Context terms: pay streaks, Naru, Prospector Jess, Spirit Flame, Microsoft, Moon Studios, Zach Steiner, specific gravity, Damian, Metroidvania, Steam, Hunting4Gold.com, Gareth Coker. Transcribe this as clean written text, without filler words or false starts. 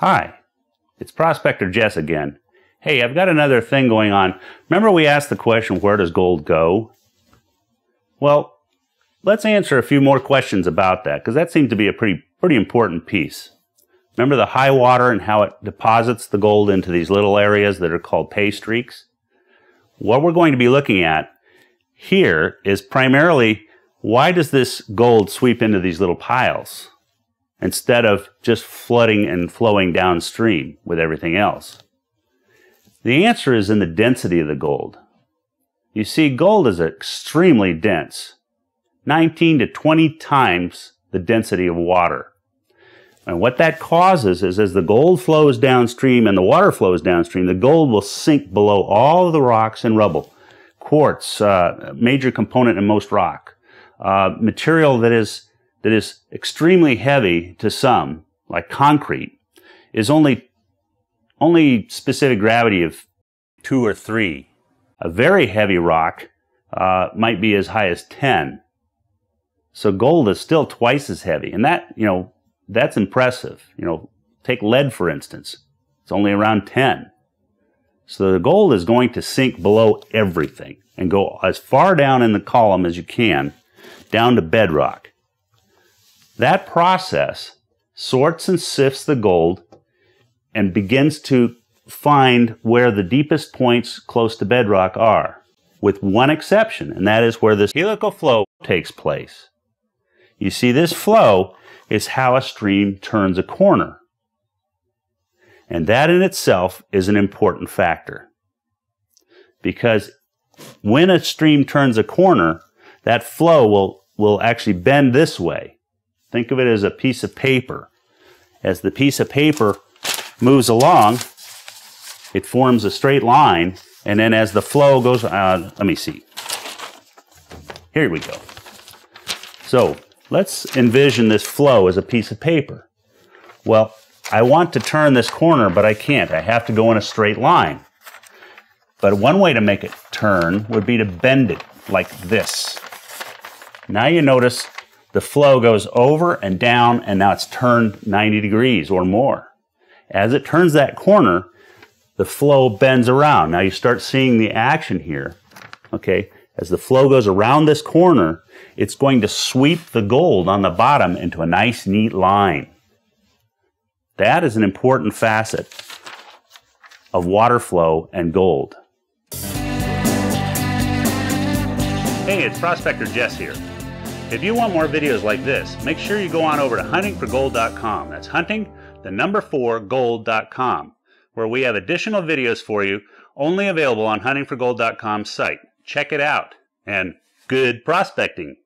Hi, it's Prospector Jess again. Hey, I've got another thing going on. Remember we asked the question, where does gold go? Well, let's answer a few more questions about that, because that seemed to be a pretty important piece. Remember the high water and how it deposits the gold into these little areas that are called pay streaks? What we're going to be looking at here is primarily, why does this gold sweep into these little piles instead of just flooding and flowing downstream with everything else? The answer is in the density of the gold. You see, gold is extremely dense, 19 to 20 times the density of water. And what that causes is, as the gold flows downstream and the water flows downstream, the gold will sink below all of the rocks and rubble. Quartz, major component in most rock, material that is extremely heavy to some, like concrete, is only specific gravity of 2 or 3. A very heavy rock might be as high as 10. So gold is still twice as heavy, and that, you know, that's impressive. You know, take lead for instance; it's only around 10. So the gold is going to sink below everything and go as far down in the column as you can, down to bedrock. That process sorts and sifts the gold and begins to find where the deepest points close to bedrock are, with one exception, and that is where this helical flow takes place. You see, this flow is how a stream turns a corner, and that in itself is an important factor, because when a stream turns a corner, that flow will actually bend this way. Think of it as a piece of paper. As the piece of paper moves along, it forms a straight line, and then as the flow goes, let me see. Here we go. So let's envision this flow as a piece of paper. Well, I want to turn this corner, but I can't. I have to go in a straight line. But one way to make it turn would be to bend it like this. Now you notice the flow goes over and down, and now it's turned 90 degrees or more. As it turns that corner, the flow bends around. Now you start seeing the action here. Okay, as the flow goes around this corner, it's going to sweep the gold on the bottom into a nice, neat line. That is an important facet of water flow and gold. Hey, it's Prospector Jess here. If you want more videos like this, make sure you go on over to Hunting4Gold.com. That's hunting, the number 4, gold.com, where we have additional videos for you, only available on Hunting4Gold.com's site. Check it out, and good prospecting!